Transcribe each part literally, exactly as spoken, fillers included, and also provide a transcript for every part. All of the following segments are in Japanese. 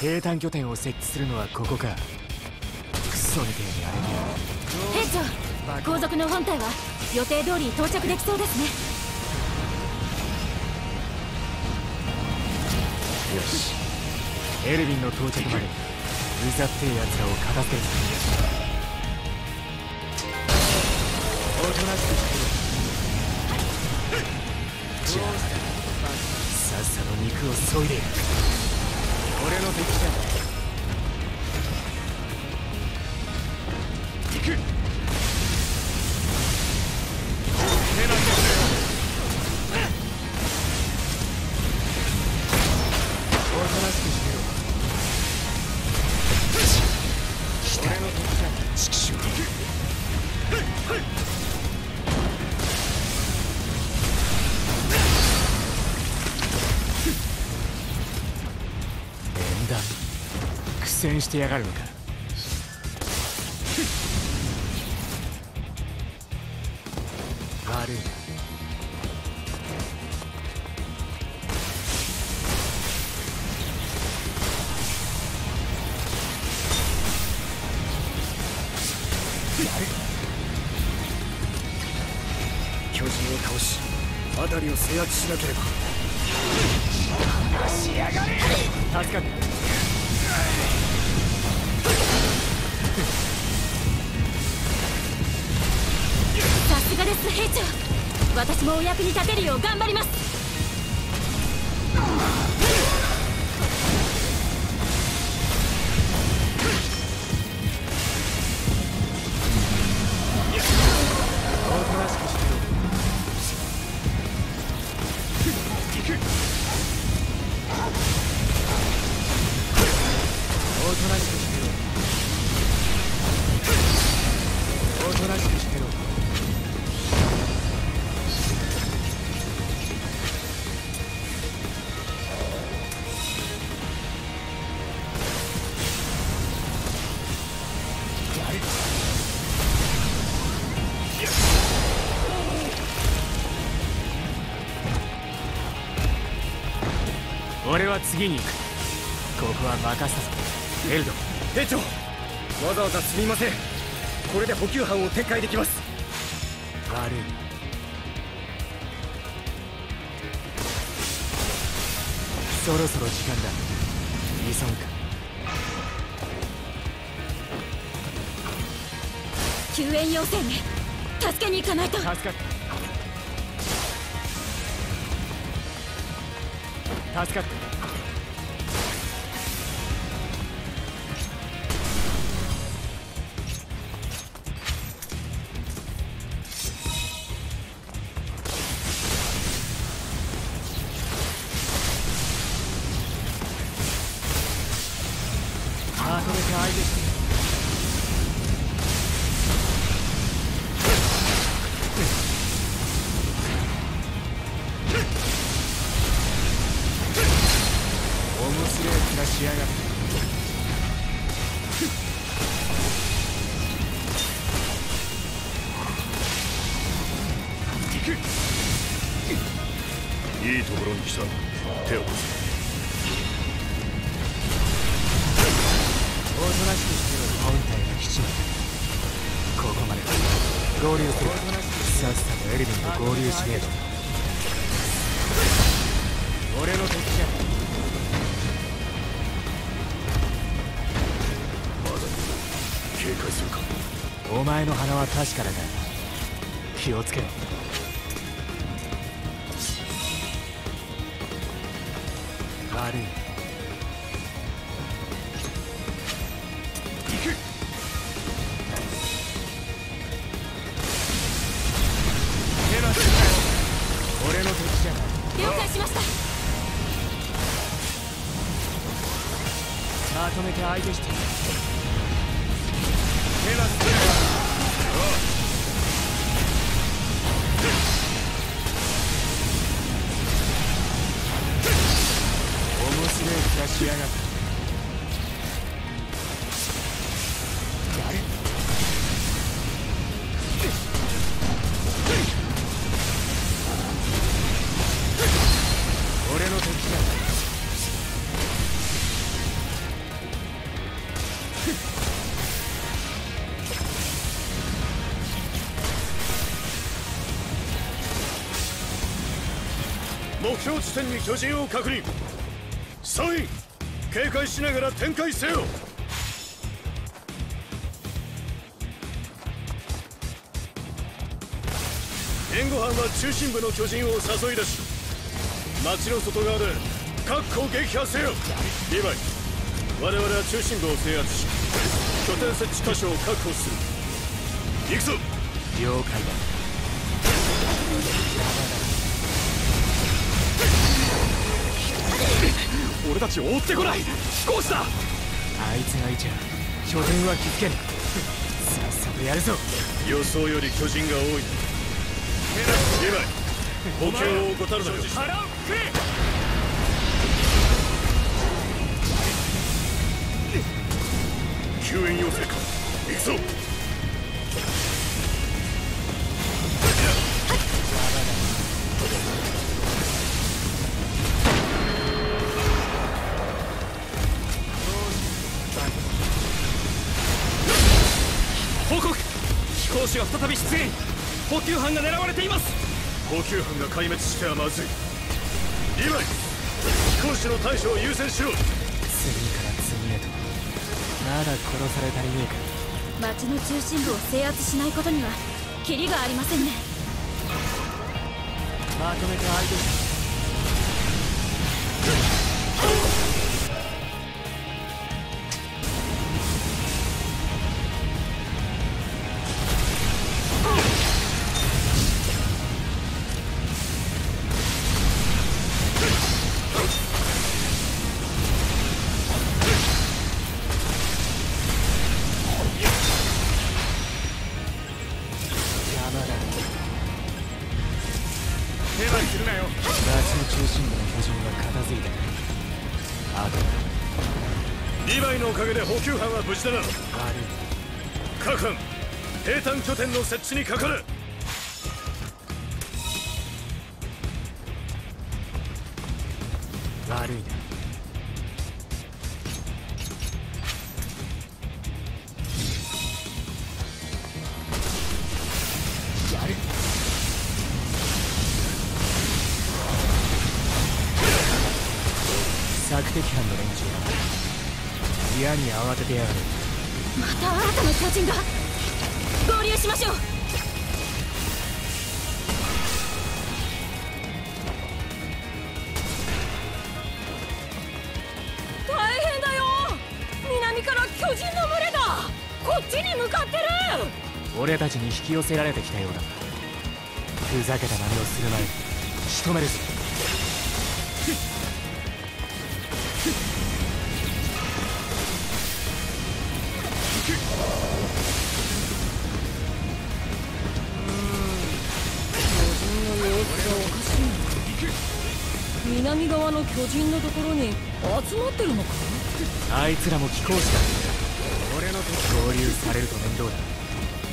兵站拠点を設置するのはここか。クソみてえにあれだ。兵長、後続の本体は予定通り到着できそうですね。よし、エルヴィンの到着までうざってえやつらを片手におとなしくしてる。じゃあさっさと肉を削いでやる。俺の敵じゃん。行く。苦戦してやがるのか。悪いな。巨人を倒し辺りを制圧しなければ。離しやがれ。助かった。兵長、私もお役に立てるよう頑張ります。おとなしくしてろ。行く。おとなしくしてろ。おとなしくしてろ。俺は次に行く。ここは任せて。エルド兵長、わざわざすみません。これで補給班を撤回できます。悪い。そろそろ時間だ。急ぐか。救援要請ね。助けに行かないと。助かった助かった。まとめて相手して。仕上がる。いいところに来た。手を貸せ。おとなしくしてろ。本体が基地まで。ここまで合流する。さっさとエルヴィンと合流しねえと。俺の敵じゃん。お前の鼻は確かだが気をつけろ。悪い。行く。手のひら。俺の敵じゃない。了解しました。まとめて相手して。手のひら。Oh. 目標地点に巨人を確認。サイン警戒しながら展開せよ。援護班は中心部の巨人を誘い出し、町の外側で各個撃破せよ。リヴァイ、我々は中心部を制圧し、拠点設置箇所を確保する。行くぞ。了解だ。俺たちを追ってこない。飛行士だ。あいつがいちゃ拠点は気づけない。さっさとやるぞ。予想より巨人が多い。リヴァイ、補強を怠るなよ。腹をくれ。救援要請か。行くぞ。報告、飛行士が再び出現。補給班が狙われています。補給班が壊滅してはまずい。リヴァイ、飛行士の対処を優先しろ。次から次へとまだ殺されたりねえか。町の中心部を制圧しないことにはキリがありませんね。まとめて相手に無事だな。各班、兵站拠点の設置にかかる。悪いな。索敵班の連中だ。嫌に慌ててやがる。また新たな巨人が。合流しましょう。大変だよ。南から巨人の群れがこっちに向かってる。俺たちに引き寄せられてきたようだ。ふざけた真似をする前に仕留めるぞ。南側の巨人のところに集まってるのか。あいつらも貴公子だ。俺の時合流されると面倒だ。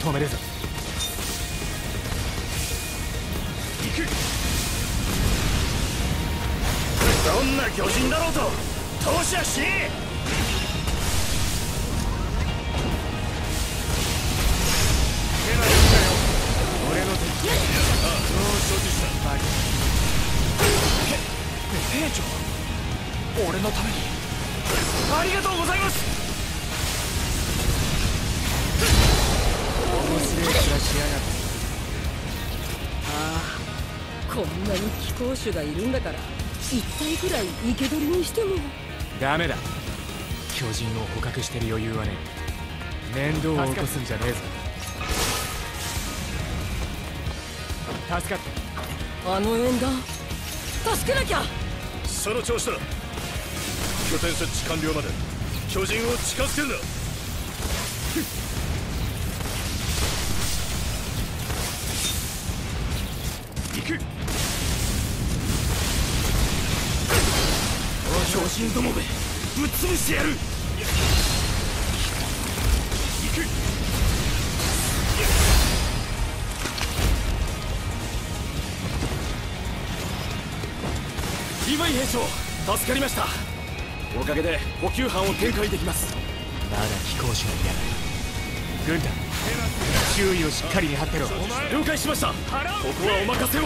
止めるぞ。行く。どんな巨人だろうと投資はしねえ。俺のためにありがとうございます。面白い面しやがって。ああ、こんなに貴公子がいるんだから一体ぐらい生け捕りにしてもダメだ。巨人を捕獲してる余裕はねえ。面倒を起こすんじゃねえぞ。助かった。あの縁談助けなきゃ。その調子だ。拠点設置完了まで巨人を近づけるな。行く。巨人どもめぶっ潰してやる。行く。リヴァイ兵長、助かりました。おかげで補給班を展開できます。まだ貴公子がいらない。軍団、周囲をしっかり見張ってろ。了解しました。ここはお任せを。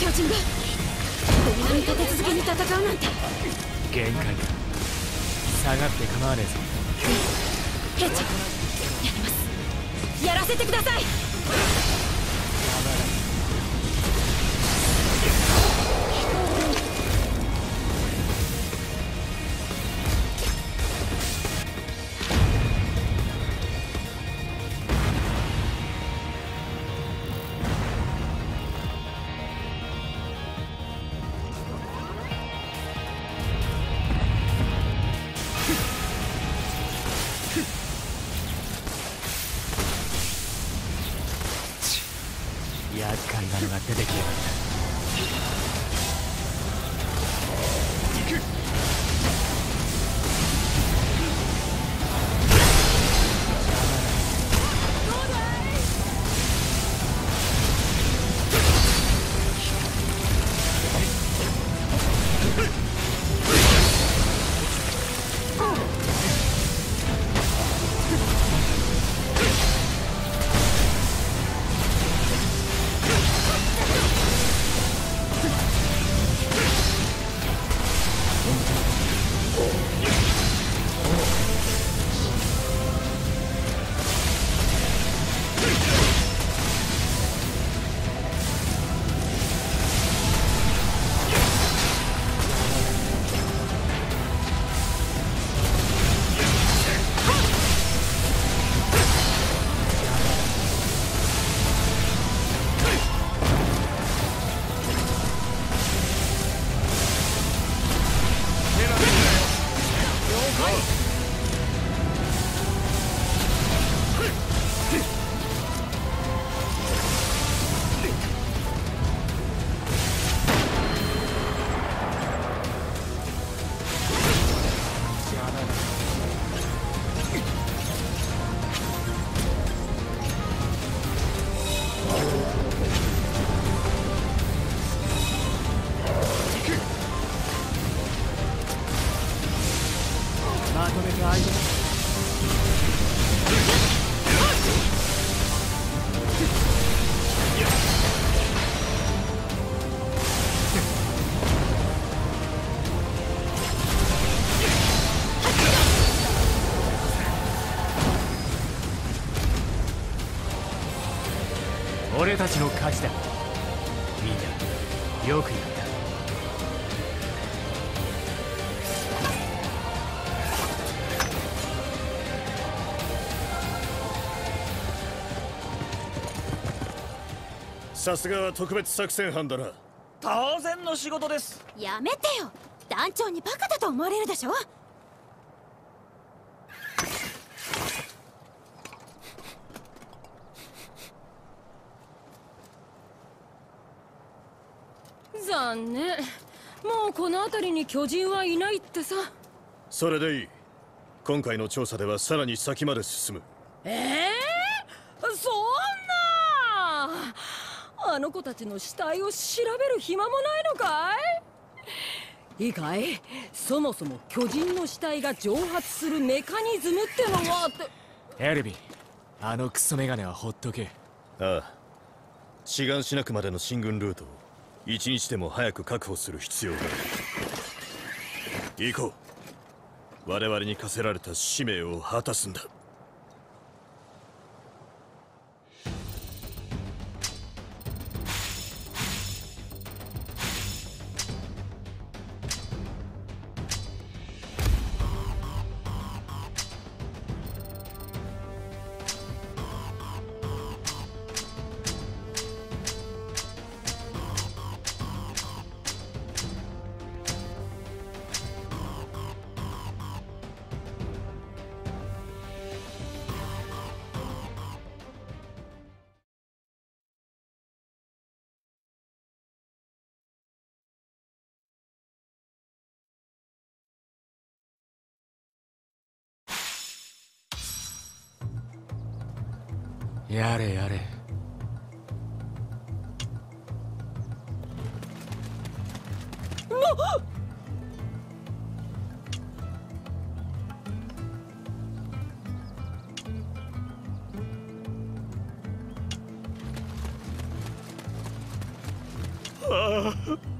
巨人がこんなに立て続けに戦うなんて限界だ。下がって構わねえぞ。兵長、やります。やらせてください。俺たちの勝ちだ。みんなよくやった。さすがは特別作戦班だな。当然の仕事です。やめてよ、団長にバカだと思われるでしょ。残念、もうこの辺りに巨人はいないってさ。それでいい。今回の調査ではさらに先まで進む。えー、そんなあの子たちの死体を調べる暇もないのかい。いいかい、そもそも巨人の死体が蒸発するメカニズムってのはって。エルビン、あのクソメガネはほっとけ。ああ、志願しなくまでの進軍ルートを一日でも早く確保する必要がある。行こう。我々に課せられた使命を果たすんだ。やれやれ。ああ